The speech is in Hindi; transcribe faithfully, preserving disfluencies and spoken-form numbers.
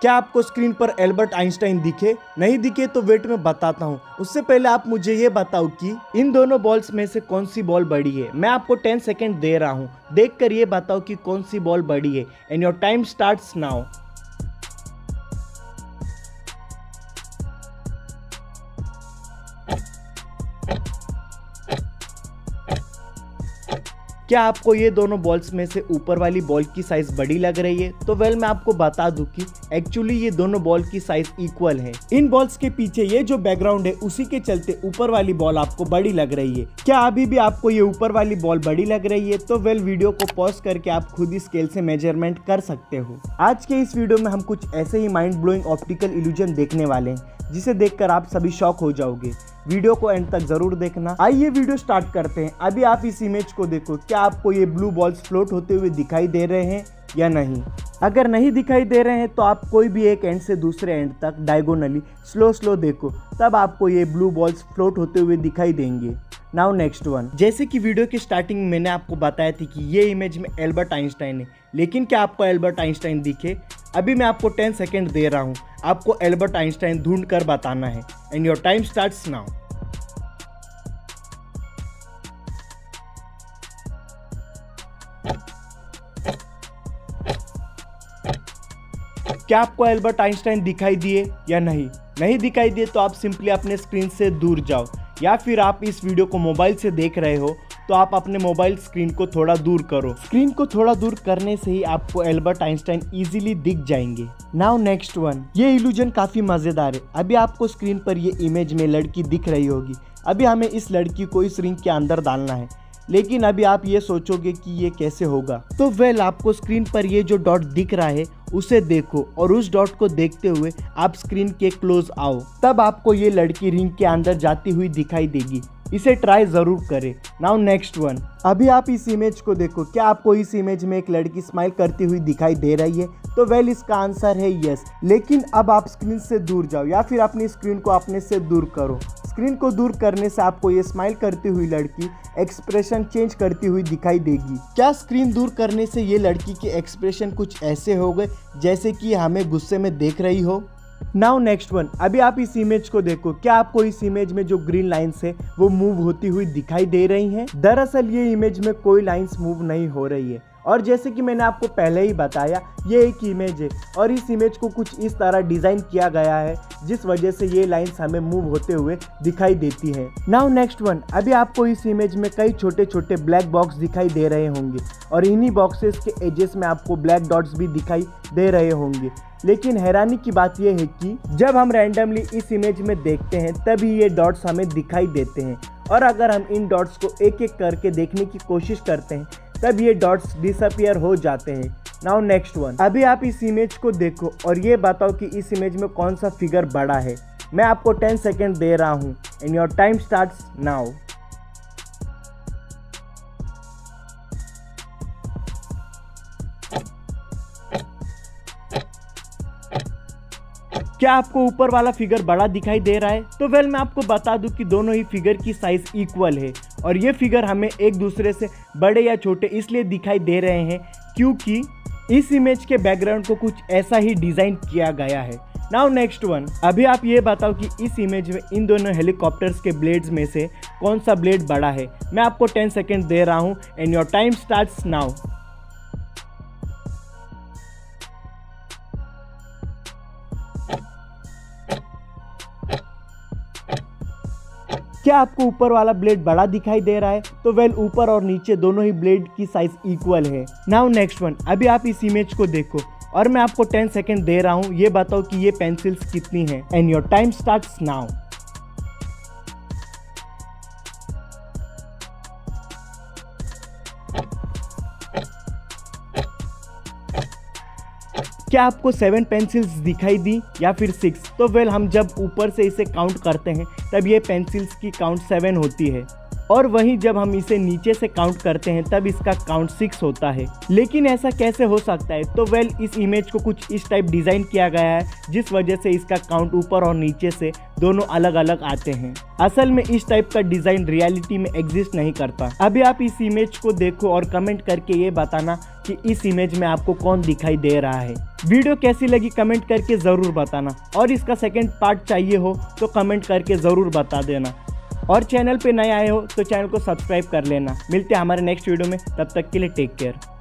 क्या आपको स्क्रीन पर अल्बर्ट आइंस्टाइन दिखे? नहीं दिखे तो वेट में बताता हूँ। उससे पहले आप मुझे ये बताओ कि इन दोनों बॉल्स में से कौन सी बॉल बड़ी है। मैं आपको टेन सेकेंड दे रहा हूँ, देखकर ये बताओ कि कौन सी बॉल बड़ी है। And your time starts now. क्या आपको ये दोनों बॉल्स में से ऊपर वाली बॉल की साइज बड़ी लग रही है? तो वेल मैं आपको बता दूं कि एक्चुअली ये दोनों बॉल की साइज इक्वल है। इन बॉल्स के पीछे ये जो बैकग्राउंड है उसी के चलते ऊपर वाली बॉल आपको बड़ी लग रही है। क्या अभी भी आपको ये ऊपर वाली बॉल बड़ी लग रही है? तो वेल वीडियो को पॉज करके आप खुद ही स्केल से मेजरमेंट कर सकते हो। आज के इस वीडियो में हम कुछ ऐसे ही माइंड ब्लोइंग ऑप्टिकल इल्यूजन देखने वाले हैं, जिसे देखकर आप सभी शॉक हो जाओगे। वीडियो को एंड तक जरूर देखना। आइए वीडियो स्टार्ट करते हैं। अभी आप इस इमेज को देखो, क्या आपको ये ब्लू बॉल्स फ्लोट होते हुए दिखाई दे रहे हैं या नहीं? अगर नहीं दिखाई दे रहे हैं तो आप कोई भी एक एंड से दूसरे एंड तक डायगोनली स्लो स्लो देखो, तब आपको ये ब्लू बॉल्स फ्लोट होते हुए दिखाई देंगे। Now next one. जैसे कि वीडियो की स्टार्टिंग में मैंने आपको बताया थी कि ये इमेज में अल्बर्ट आइंस्टाइन है, लेकिन क्या आपको अल्बर्ट आइंस्टाइन दिखे? अभी मैं आपको टेन सेकेंड दे रहा हूँ, आपको अल्बर्ट आइंस्टाइन ढूंढ कर बताना है। And your time starts now. क्या आपको अल्बर्ट आइंस्टाइन दिखाई दिए या नहीं? नहीं दिखाई दिए तो आप सिंपली अपने स्क्रीन से दूर जाओ, या फिर आप इस वीडियो को मोबाइल से देख रहे हो तो आप अपने मोबाइल स्क्रीन को थोड़ा दूर करो। स्क्रीन को थोड़ा दूर करने से ही आपको अल्बर्ट आइंस्टाइन इजीली दिख जाएंगे। Now next one. ये इल्यूजन काफी मजेदार है। अभी आपको स्क्रीन पर ये इमेज में लड़की दिख रही होगी। अभी हमें इस लड़की को इस रिंग के अंदर डालना है, लेकिन अभी आप ये सोचोगे कि ये कैसे होगा। तो वेल आपको स्क्रीन पर ये जो डॉट दिख रहा है उसे देखो, और उस डॉट को देखते हुए आप स्क्रीन के क्लोज आओ, तब आपको ये लड़की रिंग के अंदर जाती हुई दिखाई देगी। इसे ट्राई जरूर करें। Now next one. अभी आप इस इमेज को देखो, क्या आपको इस इमेज में एक लड़की स्माइल करती हुई दिखाई दे रही है? तो वेल इसका आंसर है यस। लेकिन अब आप स्क्रीन से दूर जाओ, या फिर अपनी स्क्रीन को अपने से दूर करो। स्क्रीन को दूर करने से आपको ये स्माइल करती हुई लड़की एक्सप्रेशन चेंज करती हुई दिखाई देगी। क्या स्क्रीन दूर करने से ये लड़की के एक्सप्रेशन कुछ ऐसे हो गए जैसे कि हमें गुस्से में देख रही हो। Now next one. अभी आप इस इमेज को देखो, क्या आपको इस इमेज में जो ग्रीन लाइंस है वो मूव होती हुई दिखाई दे रही हैं? दरअसल ये इमेज में कोई लाइंस मूव नहीं हो रही है, और जैसे कि मैंने आपको पहले ही बताया ये एक इमेज है, और इस इमेज को कुछ इस तरह डिज़ाइन किया गया है जिस वजह से ये लाइंस हमें मूव होते हुए दिखाई देती है। Now next one. अभी आपको इस इमेज में कई छोटे छोटे ब्लैक बॉक्स दिखाई दे रहे होंगे, और इन्हीं बॉक्सेस के एजेस में आपको ब्लैक डॉट्स भी दिखाई दे रहे होंगे। लेकिन हैरानी की बात यह है कि जब हम रैंडमली इस इमेज में देखते हैं तभी ये डॉट्स हमें दिखाई देते हैं, और अगर हम इन डॉट्स को एक एक करके देखने की कोशिश करते हैं तब ये डॉट्स डिसअपियर हो जाते हैं। Now next one. अभी आप इस इमेज को देखो और ये बताओ कि इस इमेज में कौन सा फिगर बड़ा है। मैं आपको टेन सेकेंड दे रहा हूँ। And your time starts now. क्या आपको ऊपर वाला फिगर बड़ा दिखाई दे रहा है? तो वेल मैं आपको बता दूं कि दोनों ही फिगर की साइज इक्वल है, और ये फिगर हमें एक दूसरे से बड़े या छोटे इसलिए दिखाई दे रहे हैं क्योंकि इस इमेज के बैकग्राउंड को कुछ ऐसा ही डिज़ाइन किया गया है। Now next one. अभी आप ये बताओ कि इस इमेज में इन दोनों हेलीकॉप्टर्स के ब्लेड्स में से कौन सा ब्लेड बड़ा है। मैं आपको टेन सेकेंड दे रहा हूँ। And your time starts now. क्या आपको ऊपर वाला ब्लेड बड़ा दिखाई दे रहा है? तो वेल ऊपर और नीचे दोनों ही ब्लेड की साइज इक्वल है। Now next one. अभी आप इस इमेज को देखो और मैं आपको टेन सेकेंड दे रहा हूँ, ये बताओ कि ये पेंसिल्स कितनी हैं। And your time starts now. क्या आपको सेवन पेंसिल्स दिखाई दी या फिर सिक्स? तो वेल हम जब ऊपर से इसे काउंट करते हैं तब ये पेंसिल्स की काउंट सेवन होती है। और वहीं जब हम इसे नीचे से काउंट करते हैं तब इसका काउंट सिक्स होता है। लेकिन ऐसा कैसे हो सकता है? तो वेल इस इमेज को कुछ इस टाइप डिजाइन किया गया है जिस वजह से इसका काउंट ऊपर और नीचे से दोनों अलग अलग आते हैं। असल में इस टाइप का डिजाइन रियलिटी में एग्जिस्ट नहीं करता। अभी आप इस इमेज को देखो और कमेंट करके ये बताना कि इस इमेज में आपको कौन दिखाई दे रहा है। वीडियो कैसी लगी कमेंट करके ज़रूर बताना और इसका सेकंड पार्ट चाहिए हो तो कमेंट करके ज़रूर बता देना। और चैनल पे नए आए हो तो चैनल को सब्सक्राइब कर लेना। मिलते हैं हमारे नेक्स्ट वीडियो में, तब तक के लिए टेक केयर।